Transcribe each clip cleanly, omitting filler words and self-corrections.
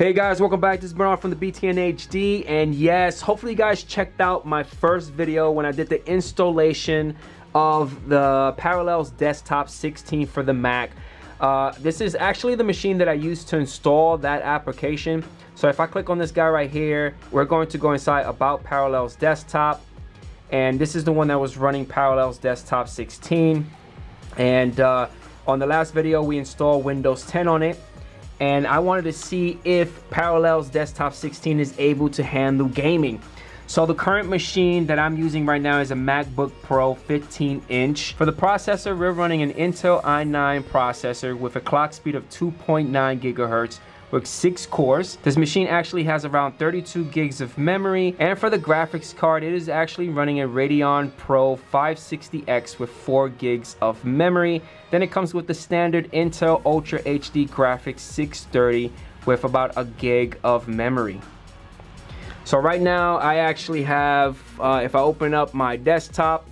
Hey guys, welcome back. This is Bernard from the BTNHD, and yes, hopefully you guys checked out my first video when I did the installation of the Parallels Desktop 16 for the Mac. This is actually the machine that I used to install that application. So if I click on this guy right here, we're going to go inside About Parallels Desktop, and this is the one that was running Parallels Desktop 16. And on the last video, we installed Windows 10 on it. And I wanted to see if Parallels Desktop 16 is able to handle gaming. So the current machine that I'm using right now is a MacBook Pro 15-inch. For the processor, we're running an Intel i9 processor with a clock speed of 2.9 gigahertz with 6 cores. This machine actually has around 32 gigs of memory. And for the graphics card, it is actually running a Radeon Pro 560X with 4 gigs of memory. Then it comes with the standard Intel Ultra HD graphics 630 with about a gig of memory. So right now I actually have, if I open up my desktop,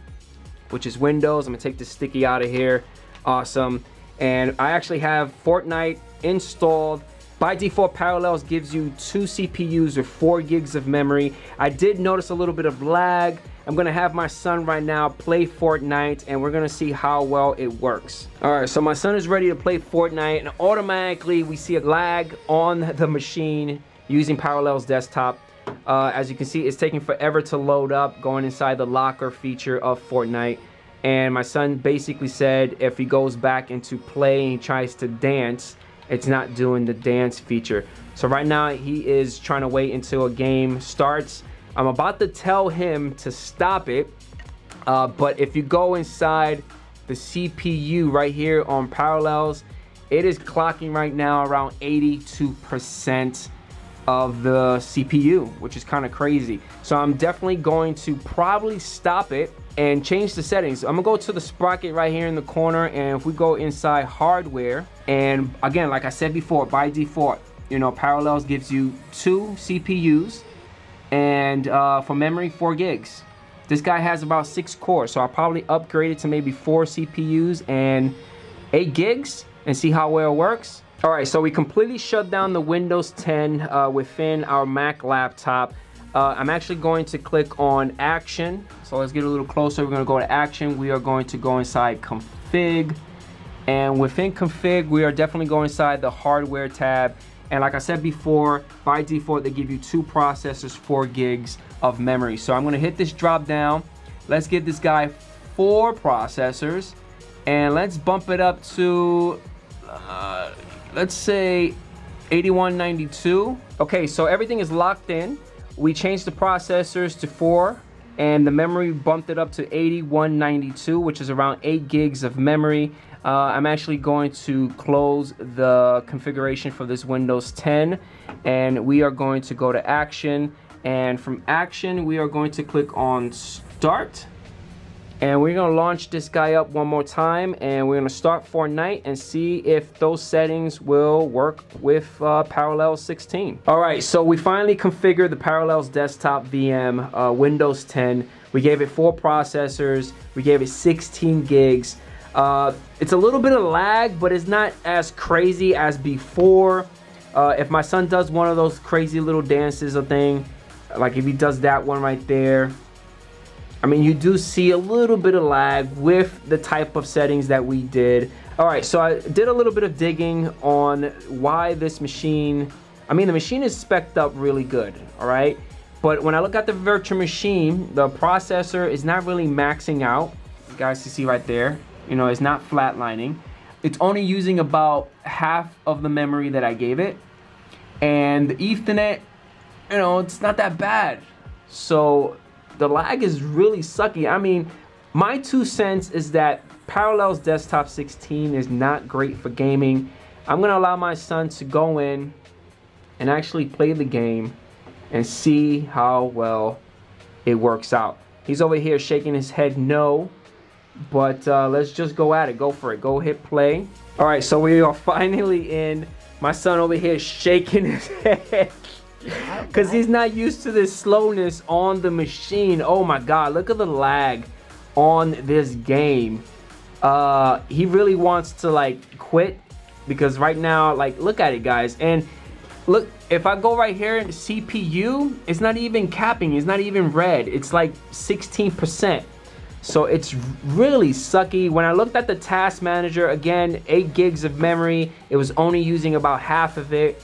which is Windows, I'm gonna take this sticky out of here. Awesome. And I actually have Fortnite installed. By default, Parallels gives you 2 CPUs or 4 gigs of memory. I did notice a little bit of lag. I'm gonna have my son right now play Fortnite, and we're gonna see how well it works. All right, so my son is ready to play Fortnite, and automatically we see a lag on the machine using Parallels Desktop. As you can see, it's taking forever to load up, going inside the locker feature of Fortnite. And my son basically said if he goes back into play and he tries to dance, it's not doing the dance feature. So right now he is trying to wait until a game starts. I'm about to tell him to stop it, but if you go inside the CPU right here on Parallels, it is clocking right now around 82% of the CPU, which is kind of crazy. So I'm definitely going to probably stop it and change the settings. I'm gonna go to the sprocket right here in the corner, and if we go inside hardware, and again, like I said before, by default, you know, Parallels gives you 2 CPUs and for memory, 4 gigs. This guy has about 6 cores, so I'll probably upgrade it to maybe 4 CPUs and 8 gigs and see how well it works. All right, so we completely shut down the Windows 10 within our Mac laptop. I'm actually going to click on Action. So let's get a little closer. We're gonna go to Action. We are going to go inside Config. And within Config, we are definitely going inside the Hardware tab. And like I said before, by default, they give you 2 processors, 4 gigs of memory. So I'm gonna hit this drop down. Let's give this guy 4 processors. And let's bump it up to, let's say 8192. Okay, so everything is locked in. We changed the processors to 4, and the memory bumped it up to 8192, which is around 8 gigs of memory. I'm actually going to close the configuration for this Windows 10, and we are going to go to Action, and from Action we are going to click on Start. And we're gonna launch this guy up one more time, and we're gonna start Fortnite and see if those settings will work with Parallels 16. All right, so we finally configured the Parallels Desktop VM, Windows 10. We gave it 4 processors, we gave it 16 gigs. It's a little bit of lag, but it's not as crazy as before. If my son does one of those crazy little dances or thing, like if he does that one right there, I mean, you do see a little bit of lag with the type of settings that we did. All right, so I did a little bit of digging on why this machine, I mean, the machine is spec'd up really good, all right? But when I look at the virtual machine, the processor is not really maxing out. You guys can see right there, you know, it's not flatlining. It's only using about half of the memory that I gave it. And the Ethernet, you know, it's not that bad. So the lag is really sucky. I mean, my 2 cents is that Parallels Desktop 16 is not great for gaming. I'm gonna allow my son to go in and actually play the game and see how well it works out. He's over here shaking his head no, but let's just go at it, go for it, go hit play. All right, so we are finally in. My son over here shaking his head. Because he's not used to this slowness on the machine. Oh my God, look at the lag on this game. He really wants to like quit, because right now, like, look at it, guys. And look, if I go right here, CPU, it's not even capping, it's not even red, it's like 16%. So it's really sucky. When I looked at the Task Manager, again, 8 gigs of memory, it was only using about half of it.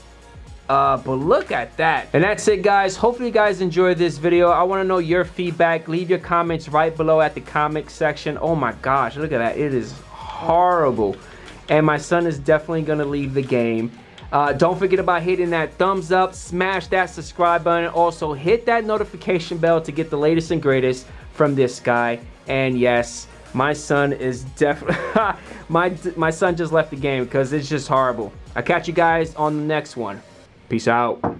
But look at that. And that's it, guys. Hopefully you guys enjoyed this video. I want to know your feedback. Leave your comments right below at the comment section. Oh my gosh, look at that, it is horrible. And my son is definitely gonna leave the game. Don't forget about hitting that thumbs up, smash that subscribe button, also hit that notification bell to get the latest and greatest from this guy. And yes, my son is definitely my son just left the game because it's just horrible. I'll catch you guys on the next one. Peace out.